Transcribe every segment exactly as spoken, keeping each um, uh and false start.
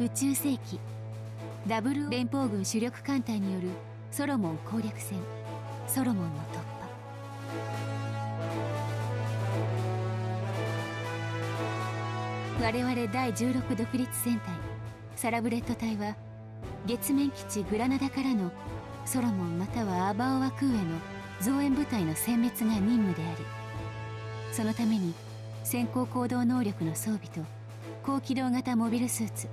宇宙世紀ダブル連邦軍主力艦隊によるソロモン攻略戦、ソロモンの突破。我々だいじゅうろく独立戦隊サラブレッド隊は月面基地グラナダからのソロモンまたはアバオワ空への増援部隊の殲滅が任務であり、そのために先行行動能力の装備と高機動型モビルスーツ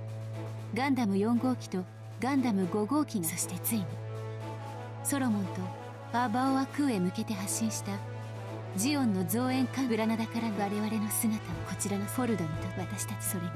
ガンダムよんごうきとガンダムごごうきが、そしてついにソロモンとアーバオア空へ向けて発信したジオンの増援艦グラナダから我々の姿をこちらのフォルダにと私たち、それが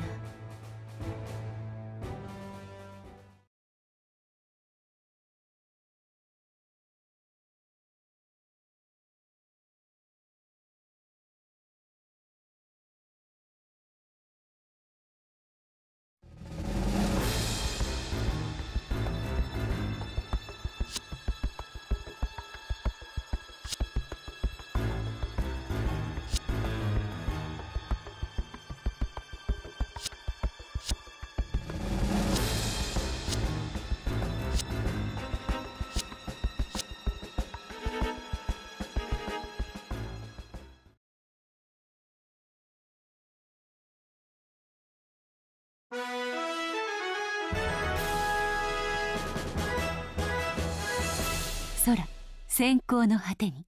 空、閃光の果てに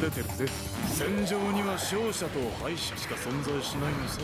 出てるぜ。戦場には勝者と敗者しか存在しないのさ。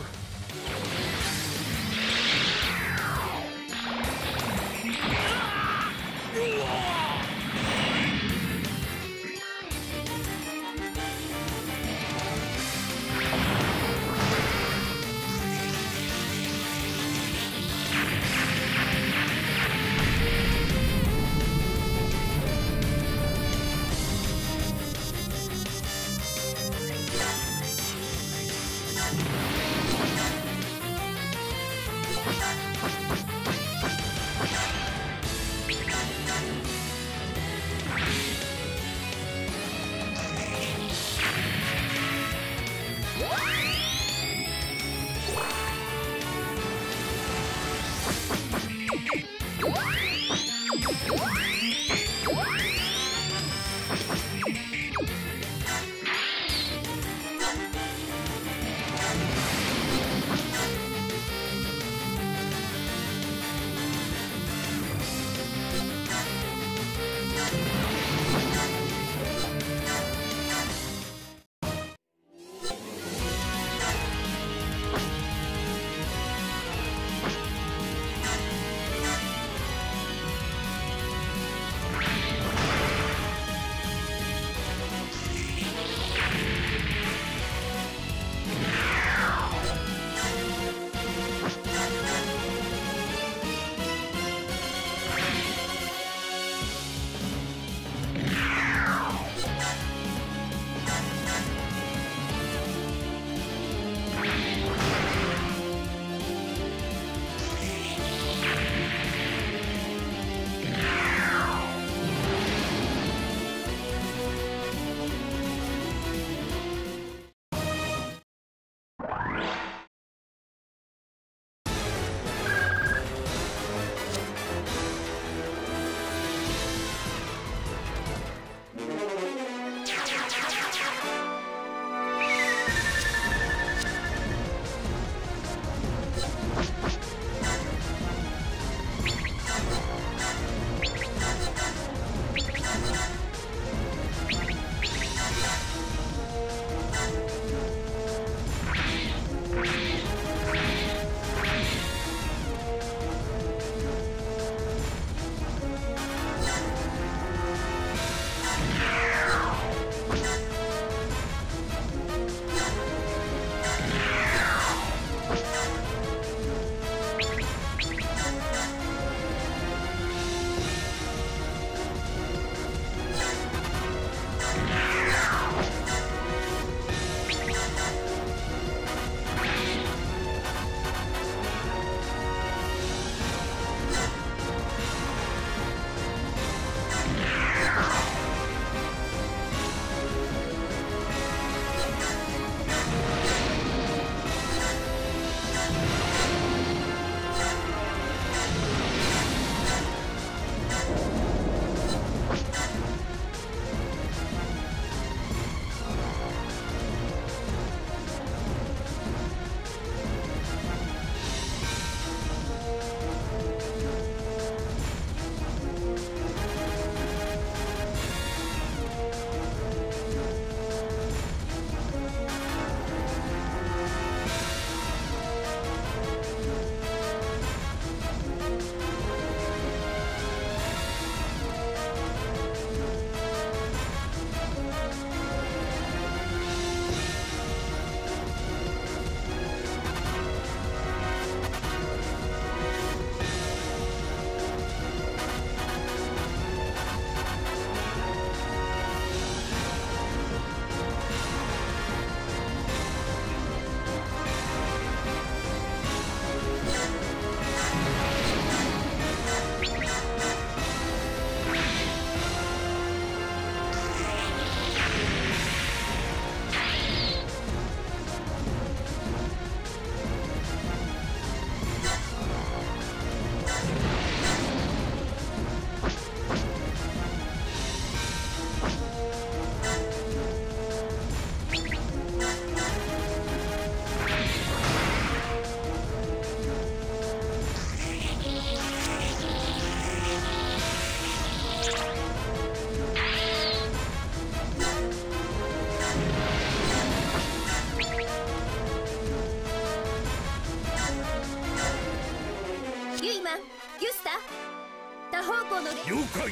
了解。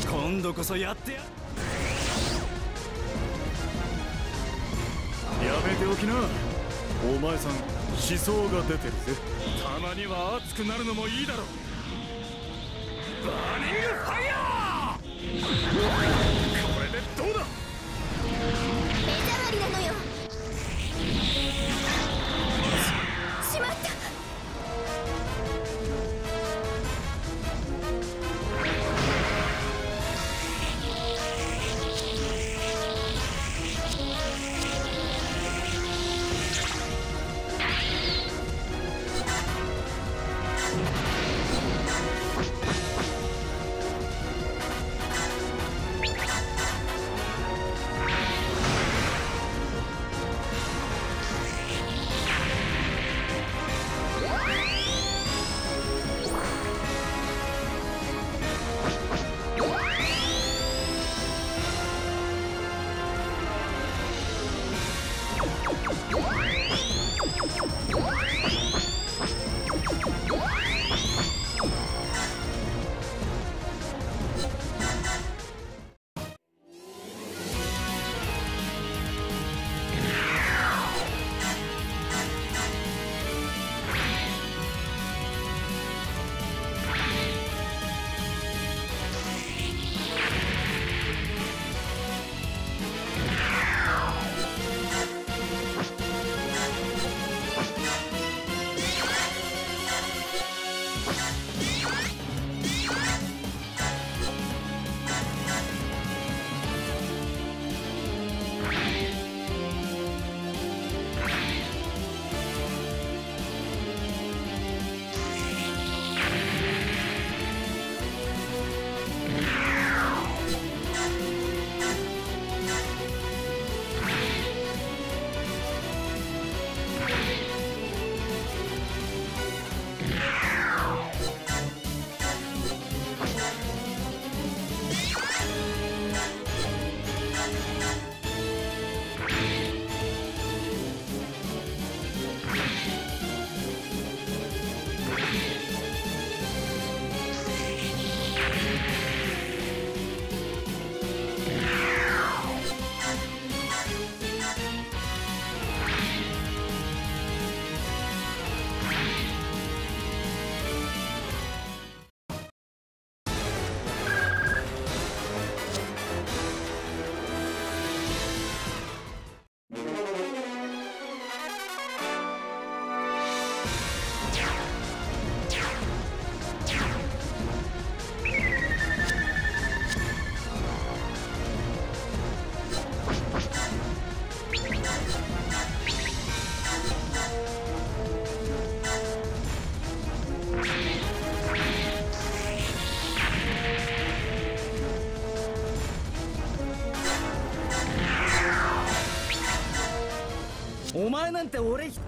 今度こそやってや。やめておきな。お前さん思想が出てるぜ。たまには熱くなるのもいいだろう。バーニングファイヤー。これでどうだ。目障りなのよ。しまった。お前なんて俺ひ。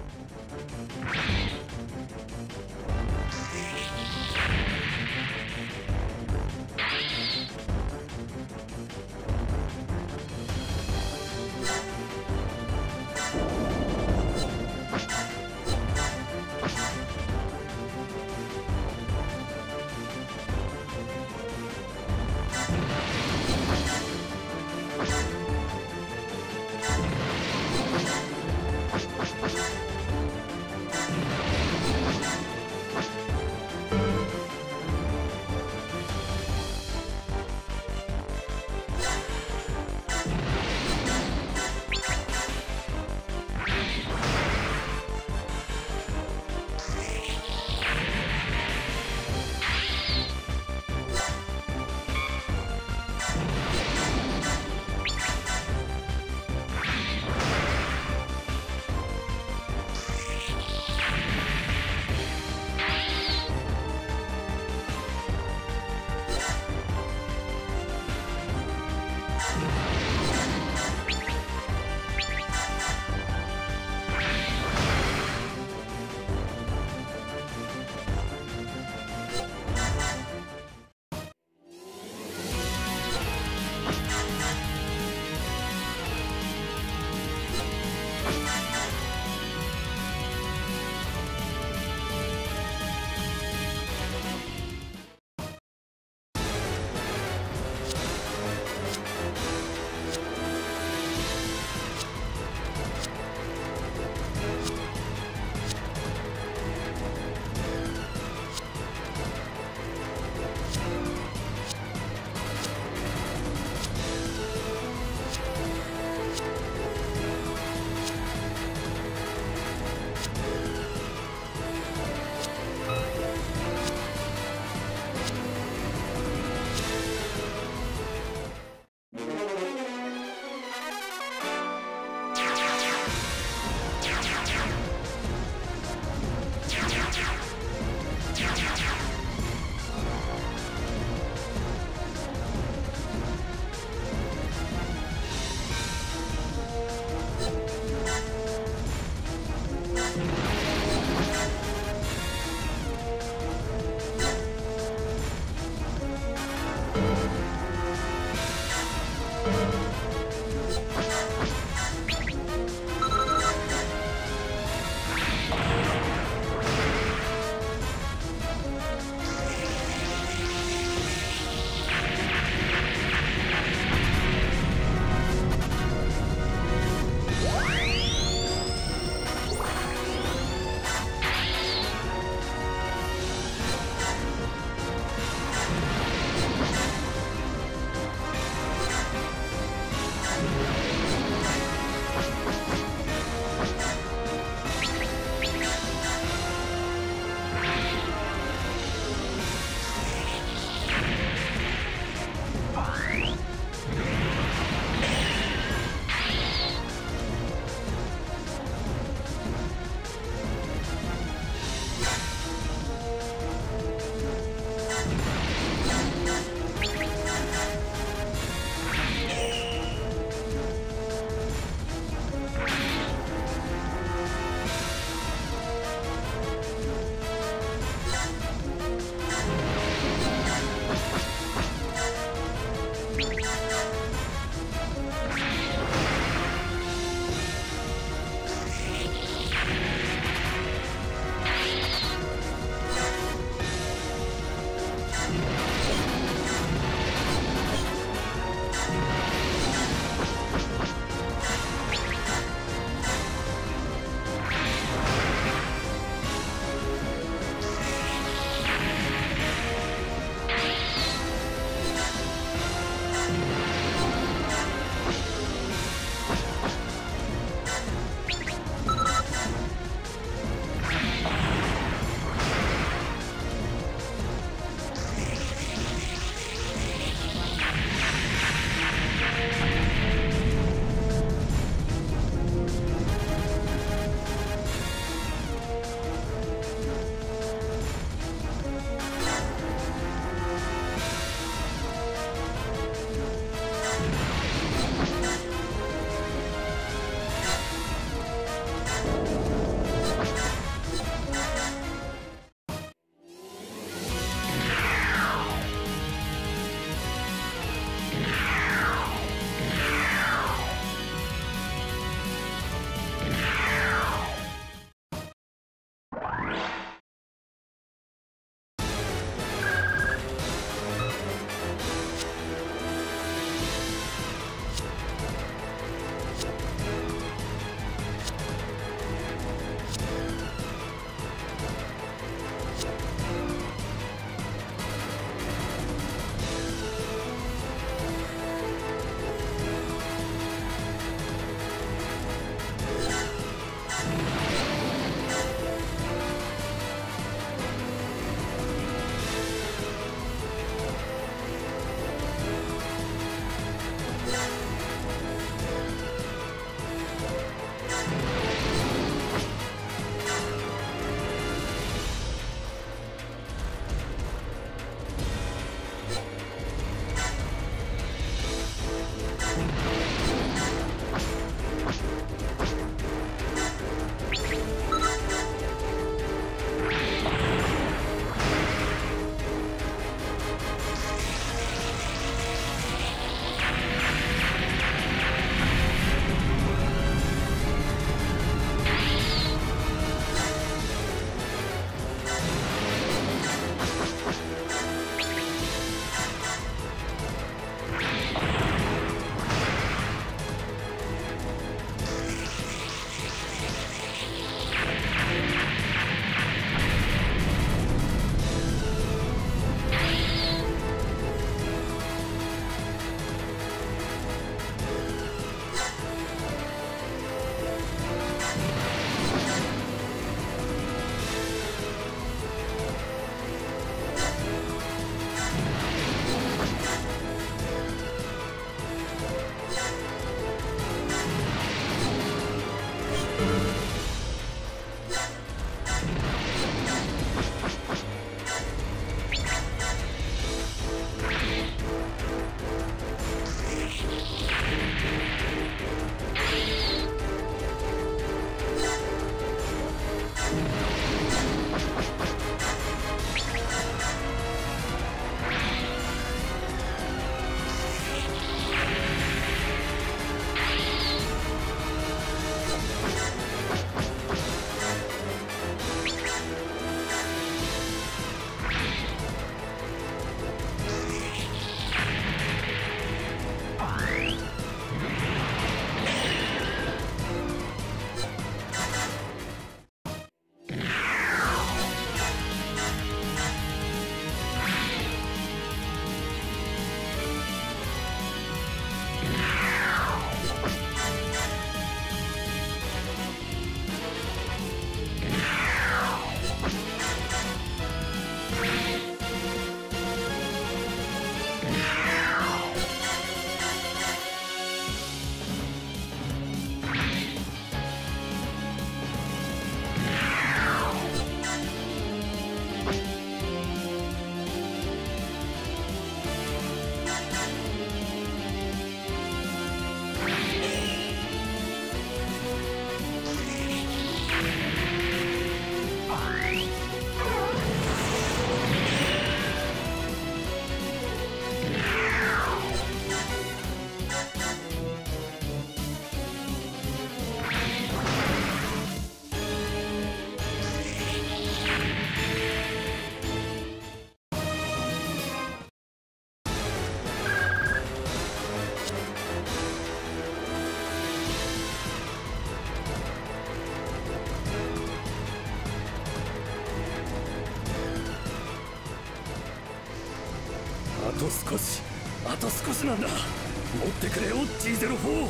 と少し、あと少しなんだ。持ってくれよ ジーゼロフォー。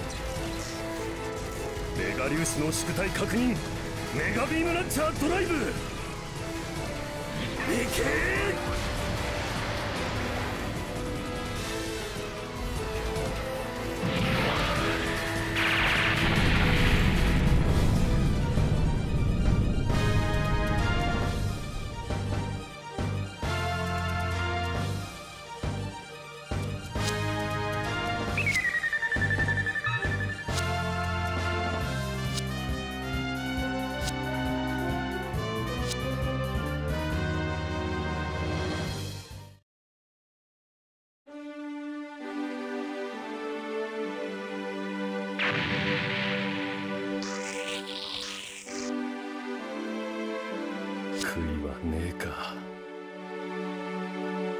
メガ粒子の縮体確認。メガビームランチャードライブ。いけー。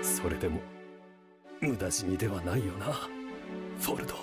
それでも無駄死にではないよな、フォルド。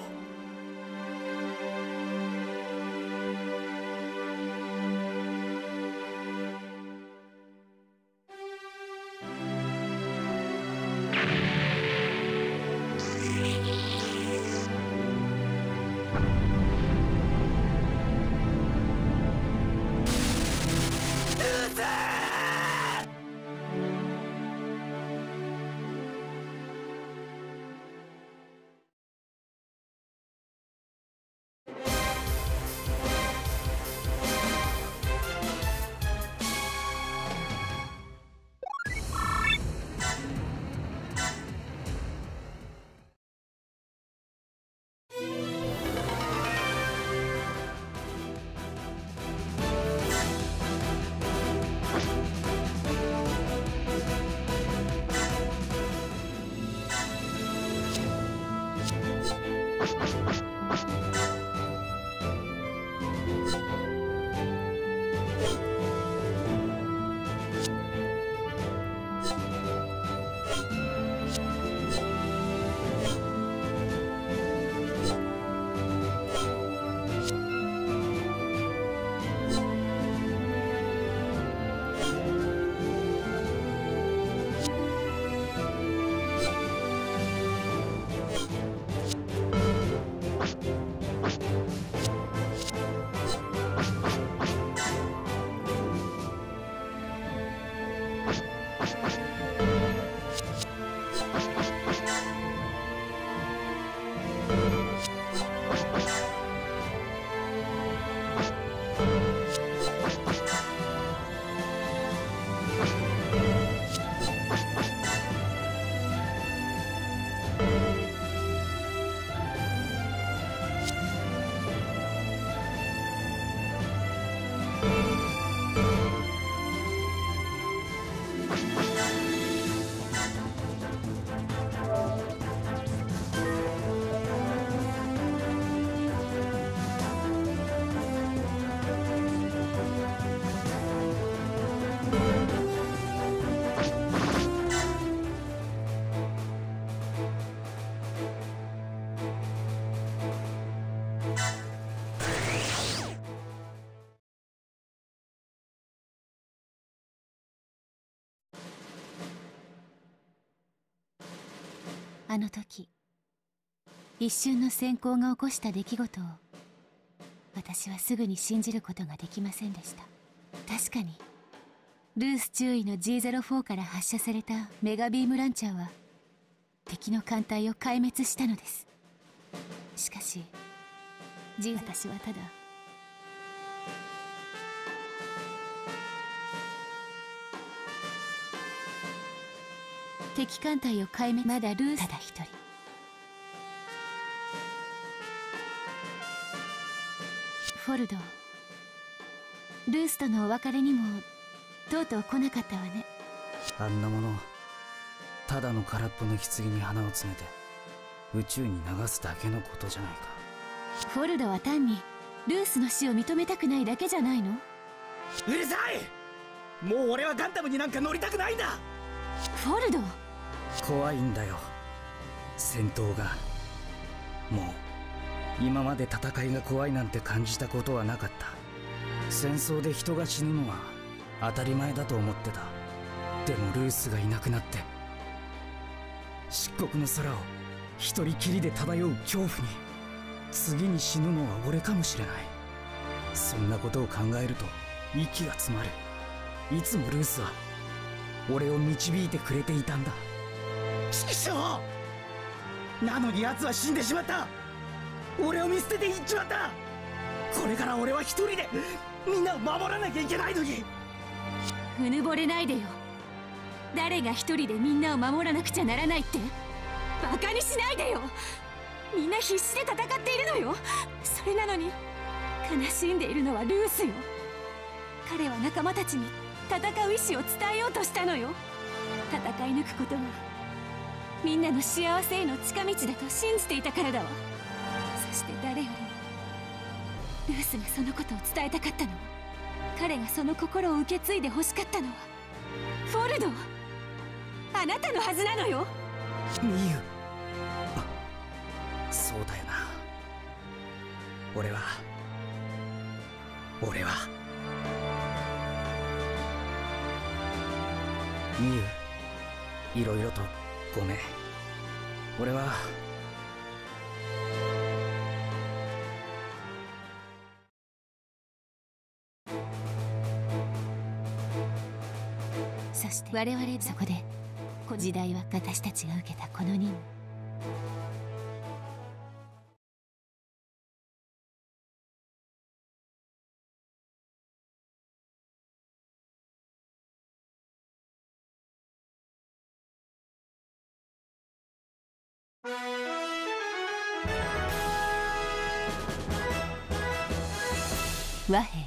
あの時、一瞬の閃光が起こした出来事を私はすぐに信じることができませんでした。確かにルース中尉の ジーゼロフォー から発射されたメガビームランチャーは敵の艦隊を壊滅したのです。しかし私はただ敵艦隊を壊滅、まだルースただ一人、フォルド、ルースとのお別れにもとうとう来なかったわね。あんなものただの空っぽの棺に花を詰めて宇宙に流すだけのことじゃないか。フォルドは単にルースの死を認めたくないだけじゃないの？うるさい！もう俺はガンダムになんか乗りたくないんだ。フォルド、怖いんだよ戦闘が。もう今まで戦いが怖いなんて感じたことはなかった。戦争で人が死ぬのは当たり前だと思ってた。でもルースがいなくなって漆黒の空を一人きりで漂う恐怖に、次に死ぬのは俺かもしれない。そんなことを考えると息が詰まる。いつもルースは俺を導いてくれていたんだ。師匠、なのに奴は死んでしまった。俺を見捨てていっちまった。これから俺は一人でみんなを守らなきゃいけないのに。うぬぼれないでよ。誰が一人でみんなを守らなくちゃならないってバカにしないでよ。みんな必死で戦っているのよ。それなのに悲しんでいるのはルースよ。彼は仲間たちに戦う意思を伝えようとしたのよ。戦い抜くことがみんなの幸せへの近道だと信じていたからだわ。そして誰よりもルースがそのことを伝えたかったのは、彼がその心を受け継いで欲しかったのはフォルド、あなたのはずなのよ。ミユ、そうだよな。俺は俺はミユ、いろいろとごめん。俺はそして我々、そこで時代は私たちが受けたこの任務。和平。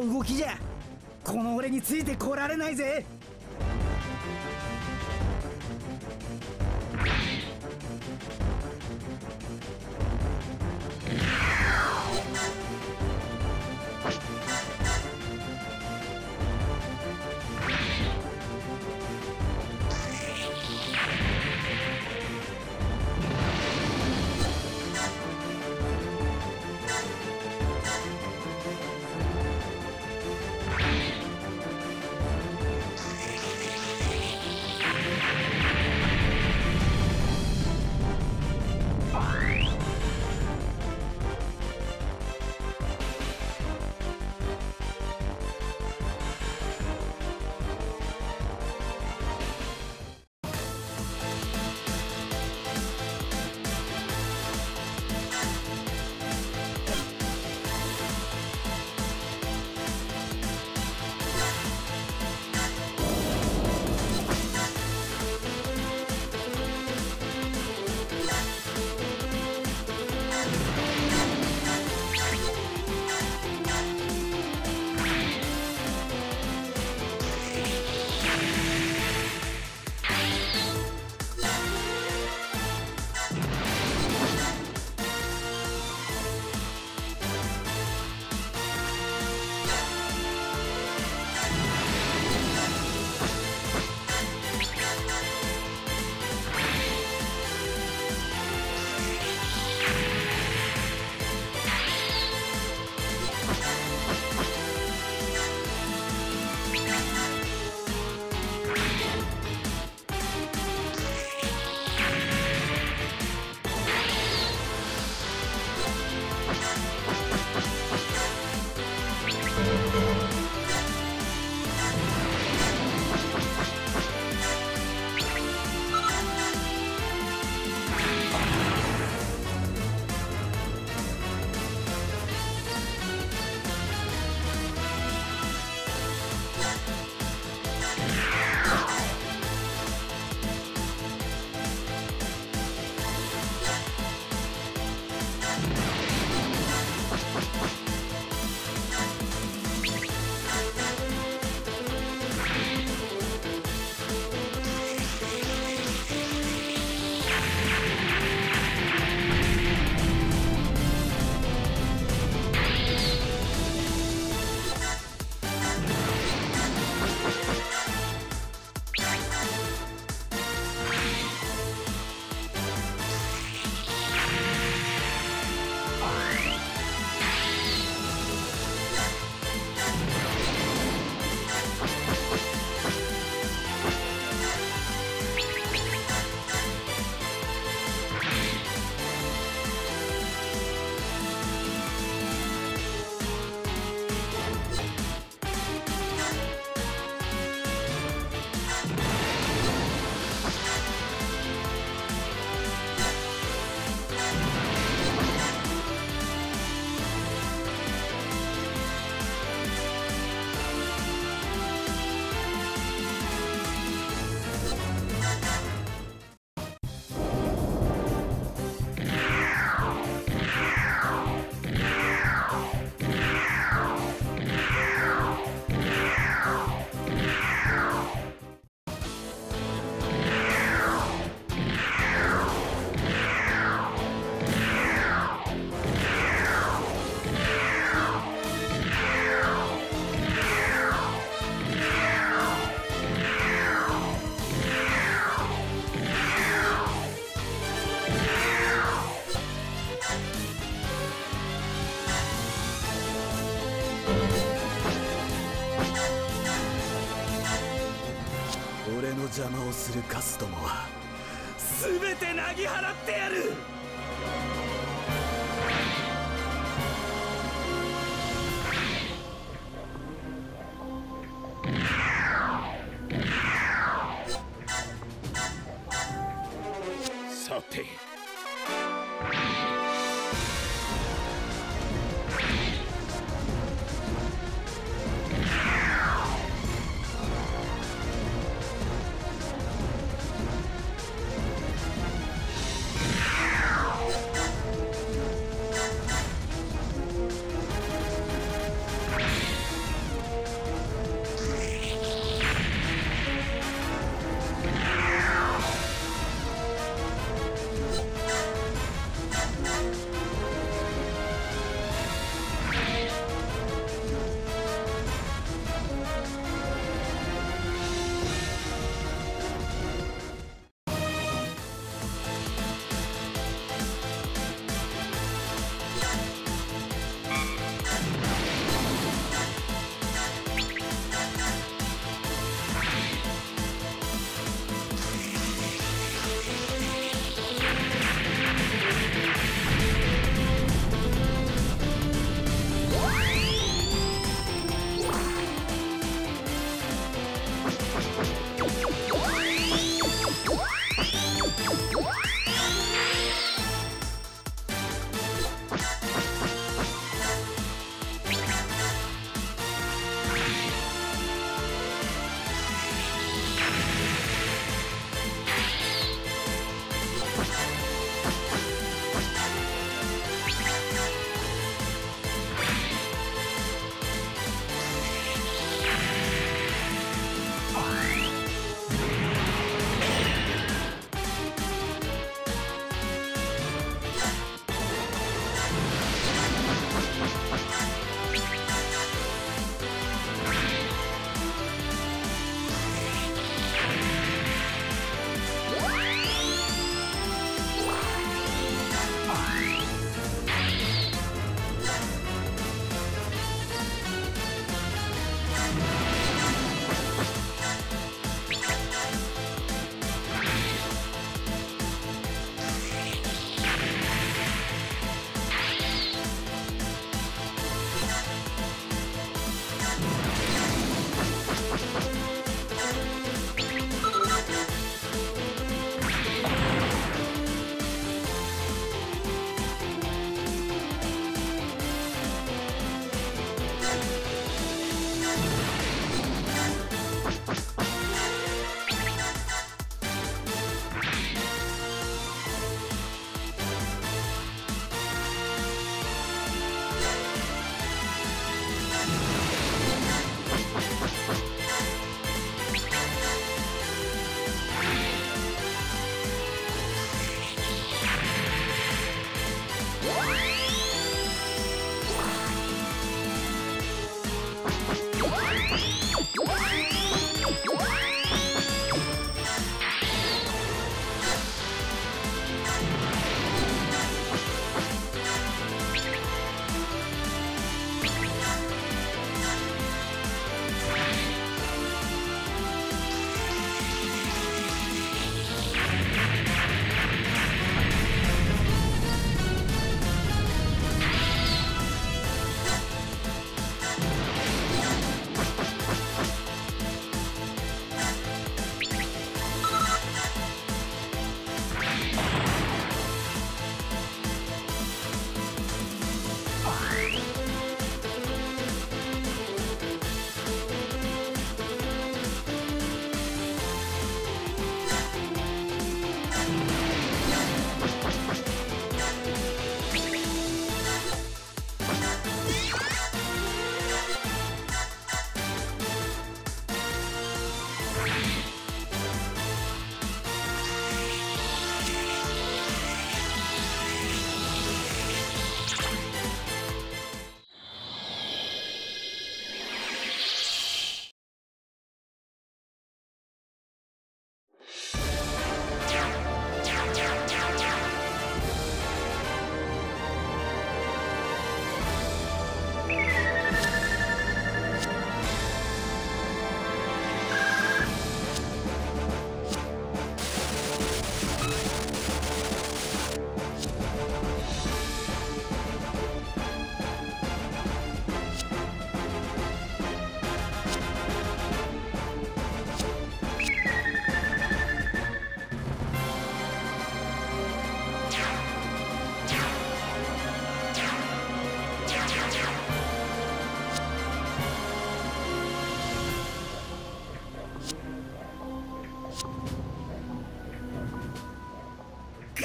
な動きじゃこの俺についてこられないぜ。俺の邪魔をするカスどもは全てなぎ払ってやる。さて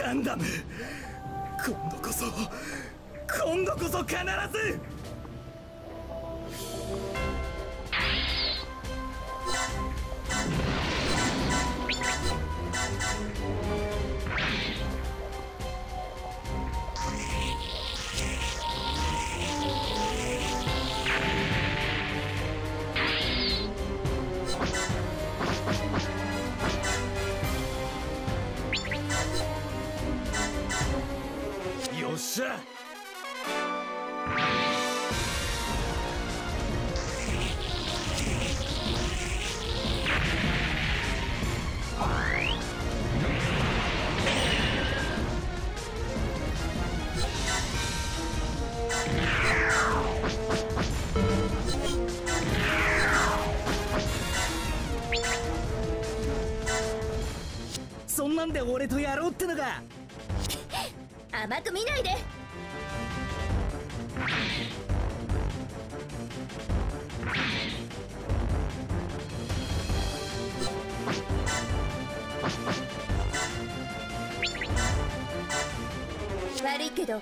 ガンダム、今度こそ今度こそ必ず。よっしゃ！そんなんで俺とやろうってのが。甘く見ないで。悪いけど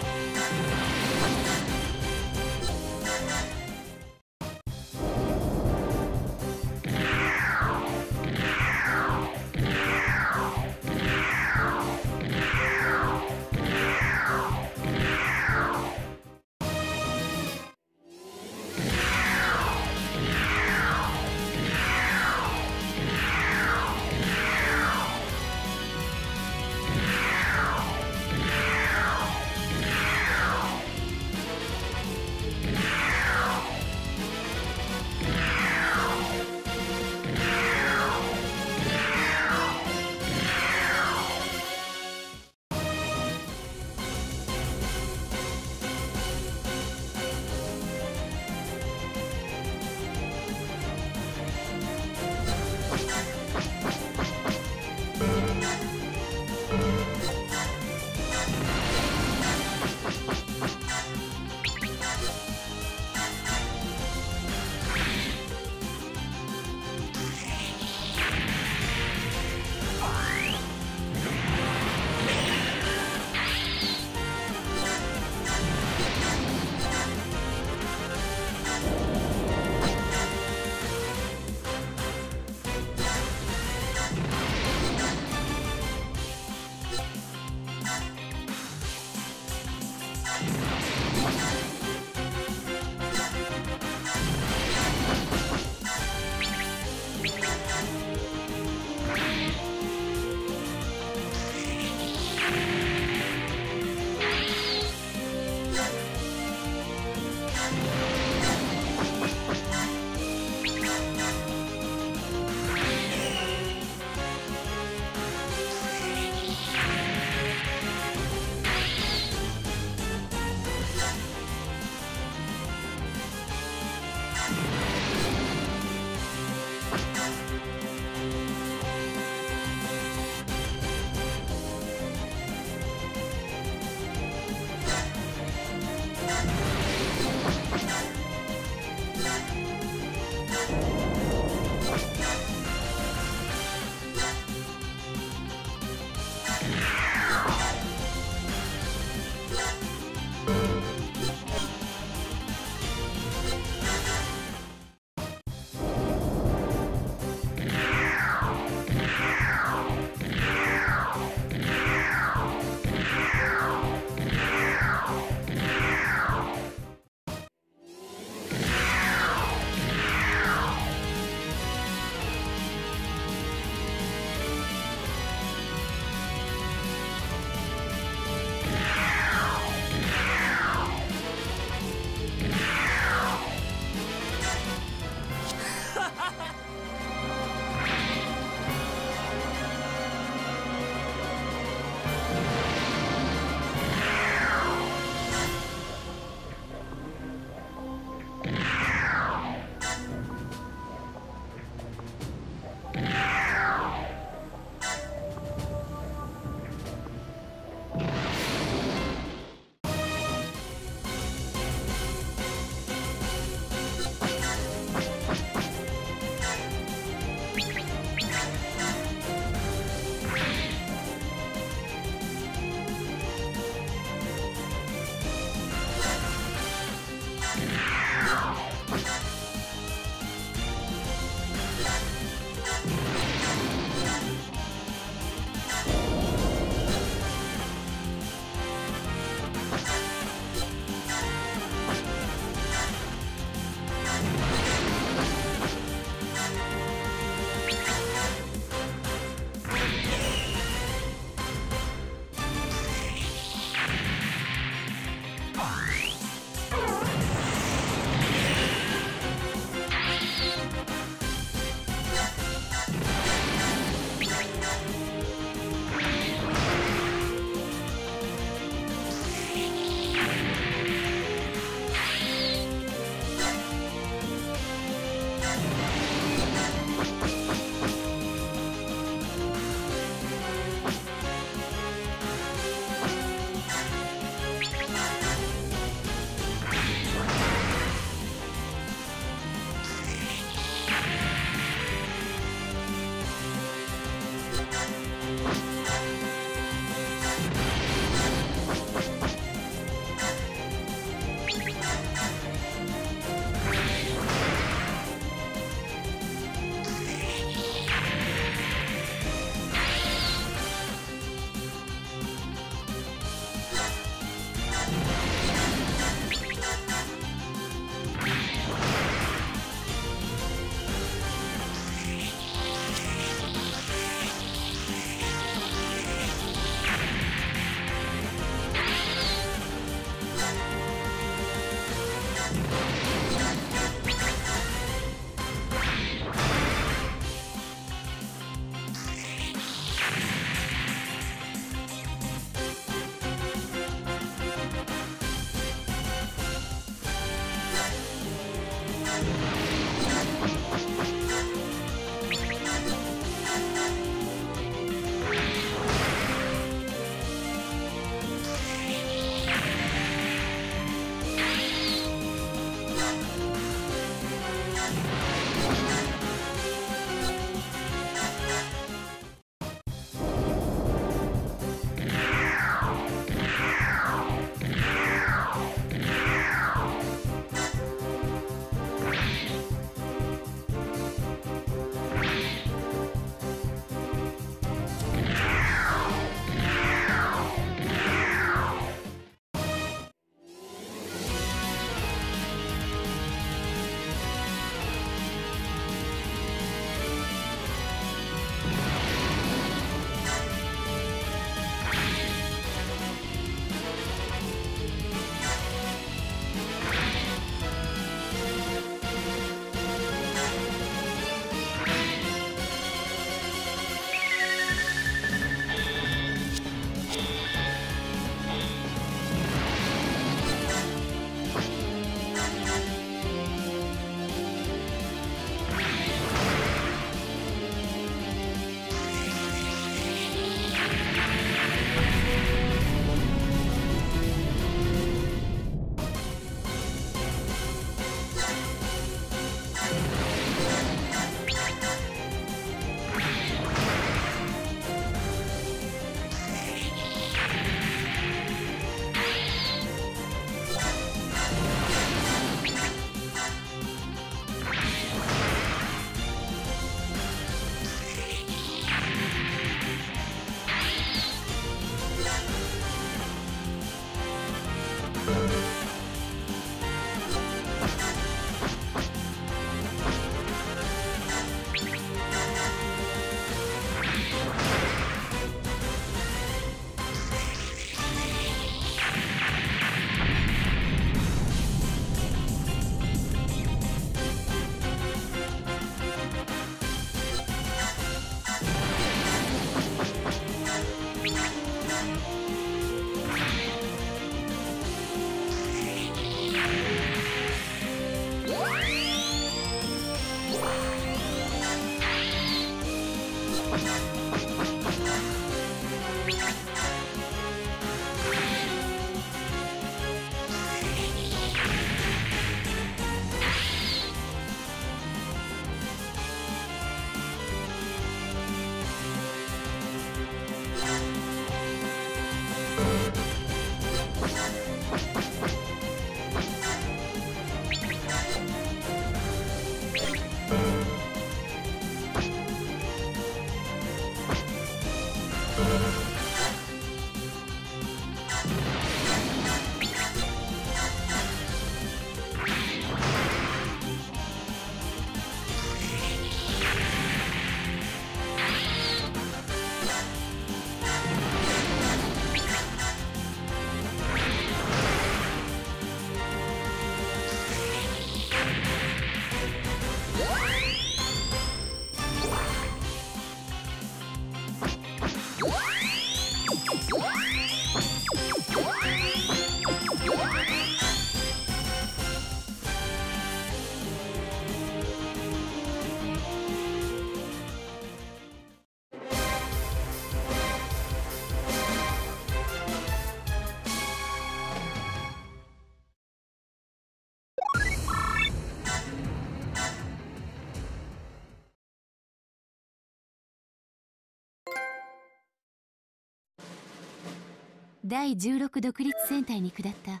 だいじゅうろく独立戦隊に下った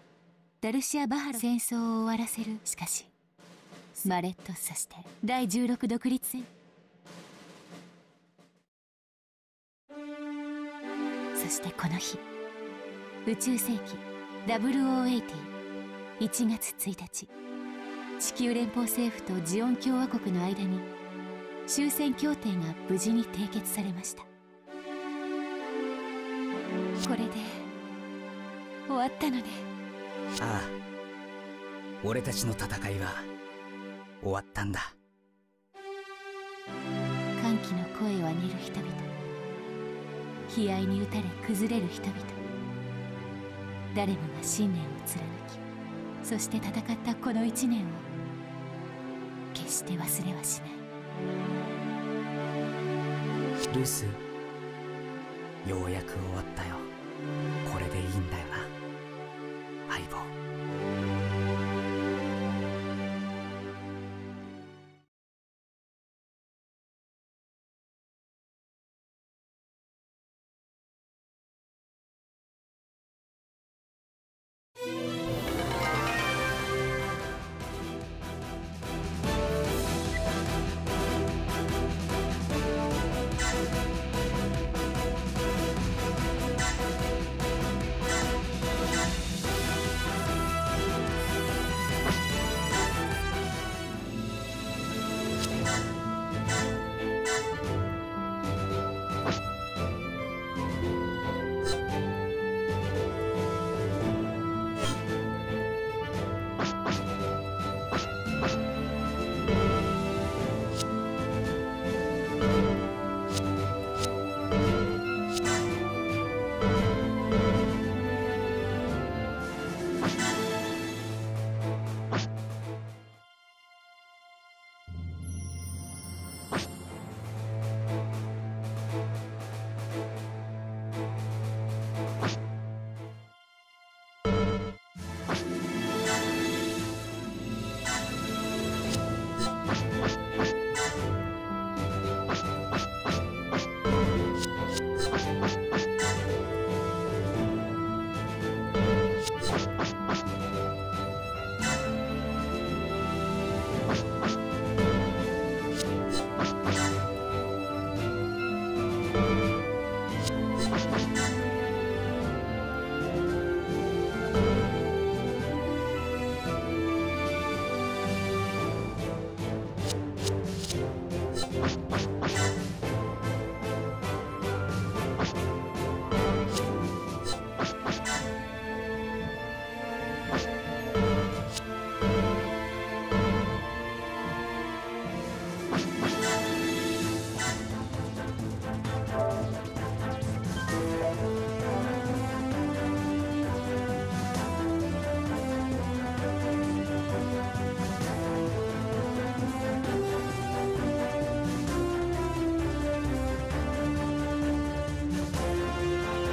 ダルシア・バハロ戦争を終わらせる。しかしマレット、そしてだいじゅうろく独立戦、そしてこの日、宇宙世紀ゼロゼロはちまるいちがつついたち、地球連邦政府とジオン共和国の間に終戦協定が無事に締結されました。これで終わったのね。ああ、俺たちの戦いは終わったんだ。歓喜の声を上げる人々、悲哀に打たれ崩れる人々、誰もが信念を貫き、そして戦ったこの一年を決して忘れはしない。ルース、ようやく終わったよ。これでいいんだよな。